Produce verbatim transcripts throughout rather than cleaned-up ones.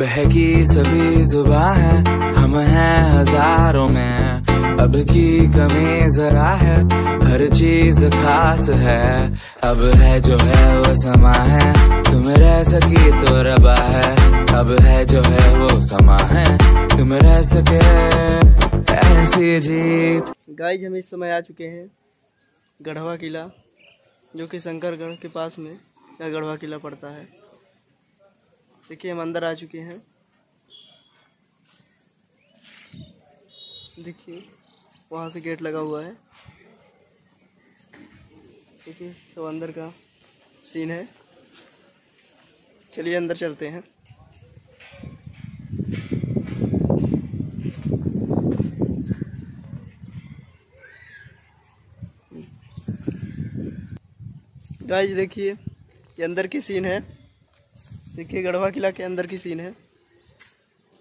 बहकी सभी जुबां है, हम हैं हजारों में, अब की कमी जरा है, हर चीज खास है, अब है जो है वो समा है, तुम रह सकी तो रबा है, अब है जो है वो समा है, तुम रह सके ऐसी जीत। गाइस हम इस समय आ चुके हैं गढ़वा किला, जो कि शंकरगढ़ के पास में यह गढ़वा किला पड़ता है। देखिए हम अंदर आ चुके हैं। देखिए वहाँ से गेट लगा हुआ है। देखिए तो अंदर का सीन है। चलिए अंदर चलते हैं। गाइस देखिए ये अंदर की सीन है। देखिए गढ़वा किला के अंदर की सीन है।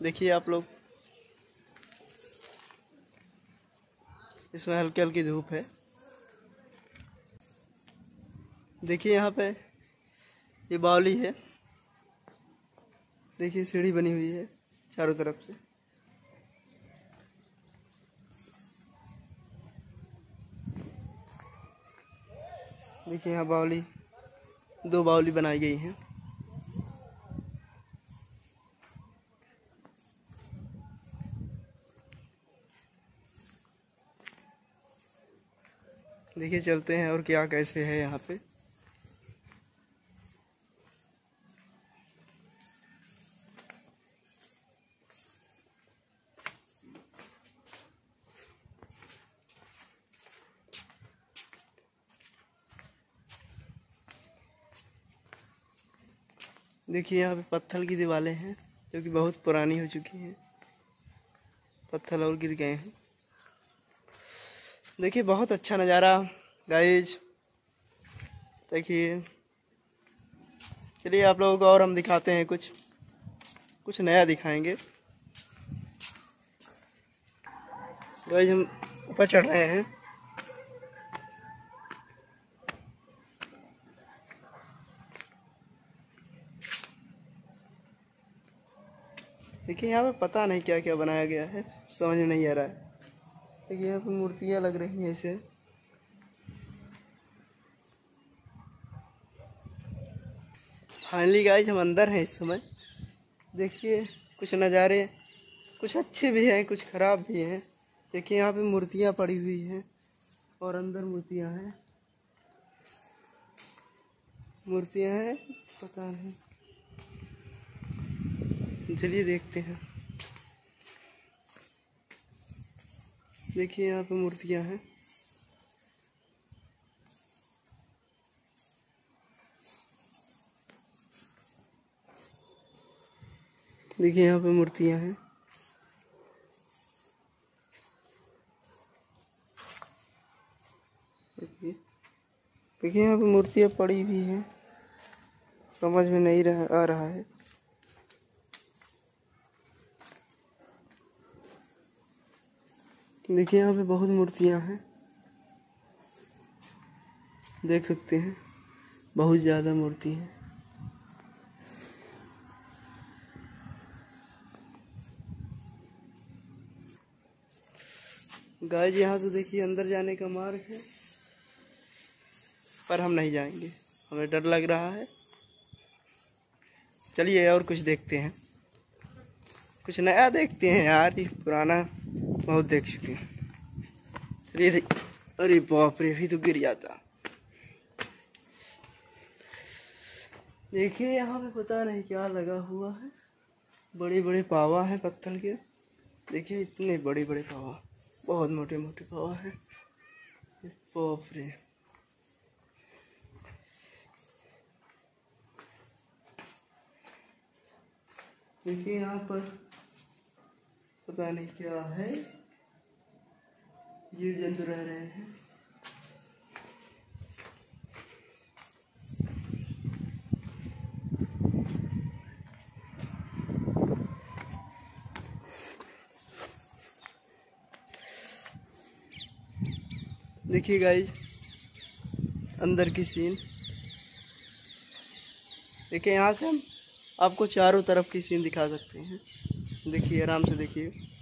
देखिए आप लोग, इसमें हल्की हल्की धूप है। देखिए यहाँ पे ये बावली है। देखिए सीढ़ी बनी हुई है चारों तरफ से। देखिए यहाँ बावली, दो बावली बनाई गई हैं। देखिए चलते हैं और क्या कैसे है यहाँ पे। देखिए यहाँ पे पत्थर की दीवारें हैं जो कि बहुत पुरानी हो चुकी हैं। पत्थर और गिर गए हैं। देखिए बहुत अच्छा नज़ारा गाइज। देखिए चलिए आप लोगों को और हम दिखाते हैं, कुछ कुछ नया दिखाएंगे। गाइज हम ऊपर चढ़ रहे हैं। देखिए यहाँ पे पता नहीं क्या क्या बनाया गया है, समझ में नहीं आ रहा है। देखिए यहाँ पे मूर्तियाँ लग रही हैं ऐसे। फाइनली गाइज हम अंदर हैं इस समय। देखिए कुछ नज़ारे कुछ अच्छे भी हैं, कुछ ख़राब भी हैं। देखिए यहाँ पे मूर्तियाँ पड़ी हुई हैं और अंदर मूर्तियाँ हैं। मूर्तियाँ हैं पता नहीं, चलिए देखते हैं। देखिए यहाँ पे मूर्तियाँ हैं। देखिए यहाँ पे मूर्तियाँ हैं। देखिए देखिए यहाँ पे मूर्तियाँ पड़ी हुई हैं, समझ में नहीं आ रहा है। देखिए यहाँ पे बहुत मूर्तियाँ हैं, देख सकते हैं बहुत ज़्यादा मूर्ति हैं। गाइस यहाँ से देखिए अंदर जाने का मार्ग है, पर हम नहीं जाएंगे, हमें डर लग रहा है। चलिए और कुछ देखते हैं, कुछ नया देखते हैं। यार ये पुराना बहुत देख चुके हैं। अरे अरे बाप रे, भी तो गिर जाता। देखिए यहाँ पे पता नहीं क्या लगा हुआ है, बड़े बड़े पावा है पत्थर के। देखिए इतने बड़े बड़े पावा, बहुत मोटे मोटे पावा है। बाप रे, देखिए यहाँ पर पता नहीं क्या है, जीव जंतु रह रहे हैं। देखिए गाइज अंदर की सीन। देखिए यहाँ से हम आपको चारों तरफ की सीन दिखा सकते हैं। देखिए आराम से देखिए।